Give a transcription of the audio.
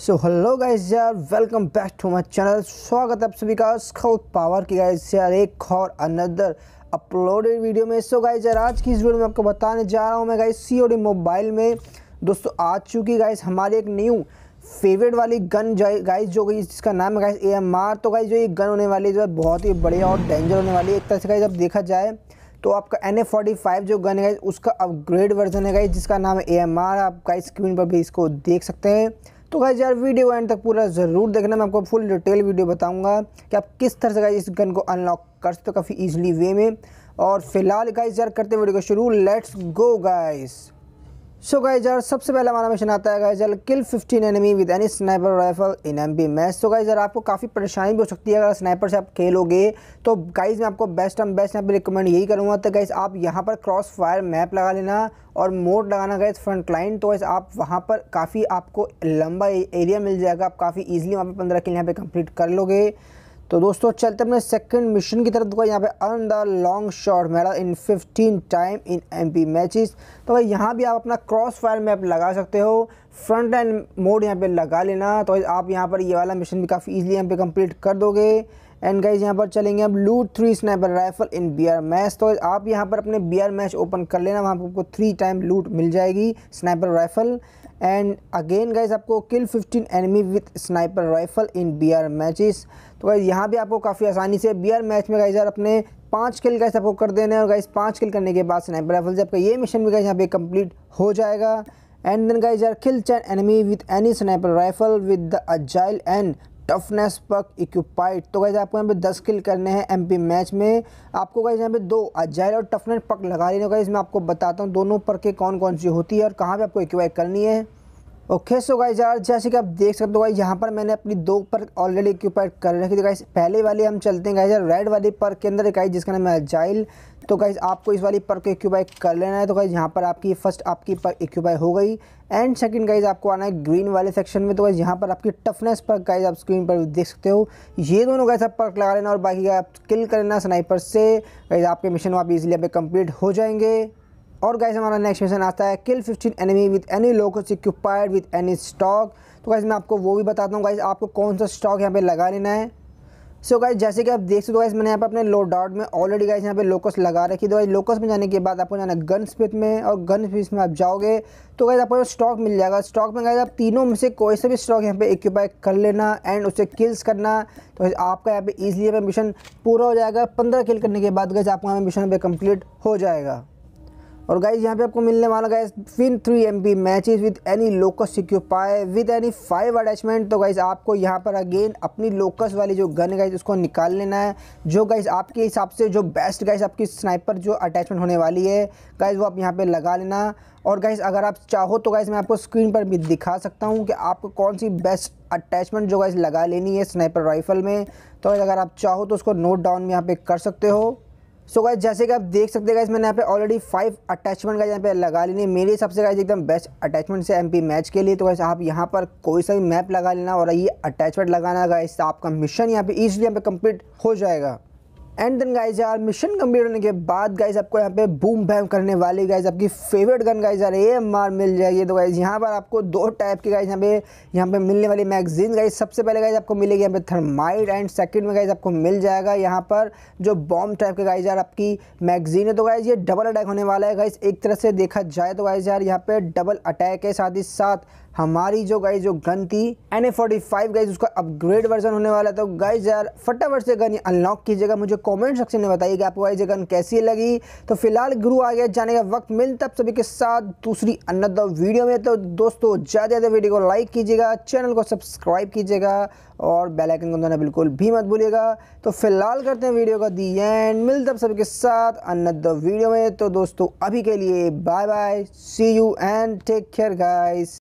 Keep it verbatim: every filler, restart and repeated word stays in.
सो hello guys यार, welcome back to my channel. स्वागत है आप सभी का स्कल पावर की गाइस यार एक और अनदर अपलोडेड वीडियो में। सो गाइस यार आज की इस वीडियो में आपको बताने जा रहा हूँ मैं guys C O D mobile में दोस्तों आ चुकी गाइस हमारी एक न्यू फेवरेट वाली गन गाइस जो गई जिसका नाम है गाइस ए एम आर। तो गाइस जो ये गन होने वाली है जो बहुत ही बढ़िया और डेंजर होने वाली है। एक तरह से गाइस अब देखा जाए तो आपका एन ए फोर्टी फाइव जो गन है गाइस उसका अपग्रेड वर्जन है गाइस जिसका नाम है ए एम आर। आप गाइस स्क्रीन पर भी इसको देख सकते हैं। तो गाइस यार वीडियो एंड तक पूरा ज़रूर देखना, मैं आपको फुल डिटेल वीडियो बताऊंगा कि आप किस तरह से गाइस इस गन को अनलॉक कर सकते हो काफ़ी ईजिली वे में। और फिलहाल गाइस यार करते वीडियो को शुरू, let's go guys. So guys यार सबसे पहला हमारा मिशन आता है गाइस यार kill fifteen enemy with any sniper rifle in M B match. So guys यार आपको काफ़ी परेशानी भी हो सकती है अगर स्नाइपर से आप खेलोगे। तो गाइस मैं आपको बेस्ट एंड बेस्ट यहाँ पे रिकमेंड यही करूँगा। तो गाइस आप यहाँ पर क्रॉस फायर मैप लगा लेना और मोड लगाना गाइस फ्रंट लाइन। तो गाइस आप वहाँ पर काफ़ी आपको लंबा एरिया मिल जाएगा, आप काफ़ी ईजिली वहाँ पर पंद्रह किल यहाँ पर कम्प्लीट कर लोगे। तो दोस्तों चलते अपने सेकंड मिशन की तरफ। तो यहाँ पे earn the long shot medal in fifteen time in M P matches. तो भाई यहाँ भी आप अपना क्रॉस फायर मैप लगा सकते हो, फ्रंट एंड मोड यहाँ पे लगा लेना। तो आप यहाँ पर ये वाला मिशन भी काफ़ी इजीली यहाँ पे कंप्लीट कर दोगे। एंड गाइज यहाँ पर चलेंगे अब loot three sniper rifle in B R match. तो आप यहाँ पर अपने बी आर मैच ओपन कर लेना, वहाँ पर आपको थ्री टाइम लूट मिल जाएगी sniper rifle. And again guys आपको kill fifteen enemy with sniper rifle in B R matches. तो गाइज यहाँ भी आपको काफ़ी आसानी से बी आर मैच में गाइज यार अपने पाँच किल गाइज आपको कर देने हैं। और गाइज पाँच किल करने के बाद स्नाइपर राइफल से आपका ये मिशन भी गाइज यहाँ पे कम्प्लीट हो जाएगा। एंड देन गाइज यार kill ten enemy with any sniper rifle with the agile and toughness perk equipped. तो गाइस आपको यहाँ पे दस किल करने हैं एमपी मैच में। आपको गाइस यहाँ पे दो अजाइल और टफनेस पक लगा लेना। गाइस मैं आपको बताता हूँ दोनों पर के कौन कौन सी होती है और कहाँ पे आपको इक्वाइड करनी है। ओके सो गाइस यार जैसे कि आप देख सकते हो गाइस यहाँ पर मैंने अपनी दो पर ऑलरेडी इक्विपाइड कर रखी थी गाइस। पहले वाली हम चलते हैं गाइस यार रेड वाली पर के अंदर गाइस जिसका नाम है अजाइल। तो गाइस आपको इस वाली पर को इक्विपाई कर लेना है। तो गाइस यहाँ पर आपकी फर्स्ट आपकी पर इक्विपाई हो गई। एंड सेकंड गाइस आपको आना है ग्रीन वाले सेक्शन में। तो गाइस यहाँ पर आपकी टफनेस पर गाइस आप स्क्रीन पर देख सकते हो, ये दोनों गाइस आप पर्क लगा लेना और बाकी आप किल कर लेना स्नाइपर से। गाइस आपके मिशन वहाँ पर ईजिली आप कंप्लीट हो जाएंगे। और गाइस हमारा नेक्स्ट मिशन आता है kill fifteen enemy with any location equipped with any stock. तो गाइस मैं आपको वो भी बताता हूँ गाइस आपको कौन सा स्टॉक यहाँ पे लगा लेना है। सो so गाइस जैसे कि आप देख सकते हो गाइस मैंने यहाँ पे अपने लो डॉट में ऑलरेडी गाइस यहाँ पे लोकस लगा रखी। तो गाइस लोकस में जाने के बाद आपको जाना है गन स्मिथ में, और गन स्मिथ में आप जाओगे तो गाइस आपको स्टॉक मिल जाएगा। स्टॉक में गाइस आप तीनों में से कोई सा भी स्टॉक यहाँ पे इक्विपाई कर लेना एंड उसे किल्स करना। तो गाइस आपका यहाँ पे ईजिली यहाँ पे मिशन पूरा हो जाएगा। पंद्रह किल करने के बाद गाइस आपको यहाँ पे मिशन पे कम्प्लीट हो जाएगा। और गाइस यहाँ पे आपको मिलने वाला guys win three M P matches with any Locus सिक्योपाई विद एनी फाइव अटैचमेंट। तो गाइस आपको यहाँ पर अगेन अपनी लोकस वाली जो गन है गाइस उसको निकाल लेना है। जो गाइस आपके हिसाब से जो बेस्ट गाइस आपकी स्नाइपर जो अटैचमेंट होने वाली है गाइस वो आप यहाँ पे लगा लेना। और गाइस अगर आप चाहो तो गाइस मैं आपको स्क्रीन पर भी दिखा सकता हूँ कि आपको कौन सी बेस्ट अटैचमेंट जो गाइस लगा लेनी है स्नाइपर राइफल में। तो अगर आप चाहो तो उसको नोट डाउन में यहाँ पे कर सकते हो। सो so गाइस जैसे कि आप देख सकते हैं गाइस मैंने यहाँ पे ऑलरेडी फाइव अटैचमेंट गाइस यहाँ पे लगा लेनी है। मेरे हिसाब से गाइस एकदम बेस्ट अटैचमेंट से एमपी मैच के लिए। तो गाइस आप यहाँ पर कोई सा भी मैप लगा लेना और ये अटैचमेंट लगाना गाइस आपका मिशन यहाँ पे ईजिली यहाँ पे कंप्लीट हो जाएगा। एंड देन गाइस यार मिशन कंप्लीट होने के बाद गाइस आपको यहाँ पे बूम बैम करने वाली गाइस आपकी फेवरेट गन गाइस यार ए एम आर मिल जाएगी। तो गाइस यहाँ पर आपको दो टाइप की गाइस यहाँ पे यहाँ पे मिलने वाली मैगजीन गाइस। सबसे पहले गाइस आपको मिलेगी यहाँ पे थर्माइट एंड सेकंड में गाइस आपको मिल जाएगा यहाँ पर जो बॉम्ब टाइप के गाइस यार आपकी मैगजीन है। तो गाइस ये डबल अटैक होने वाला है गाइस। एक तरह से देखा जाए तो गाइस यार यहाँ पे डबल अटैक है, साथ ही साथ हमारी जो गाइस जो गन थी N A forty five guys उसका अपग्रेड वर्जन होने वाला है। तो गाइस यार फटाफट से गन अनलॉक कीजिएगा, मुझे कमेंट सेक्शन में बताइए कि आपको गाइस ये गन कैसी लगी। तो फिलहाल गुरु आ गया जाने का वक्त, मिलता है आप सभी के साथ दूसरी अनदर वीडियो में। तो दोस्तों ज़्यादा ज़्यादा वीडियो को लाइक कीजिएगा, चैनल को सब्सक्राइब कीजिएगा और बेल आइकन को दबाना बिल्कुल भी मत भूलिएगा। तो फिलहाल करते हैं वीडियो का दी एंड, मिलता है आप सभी के साथ अनदर वीडियो में। तो दोस्तों अभी के लिए bye bye, see you and take care guys.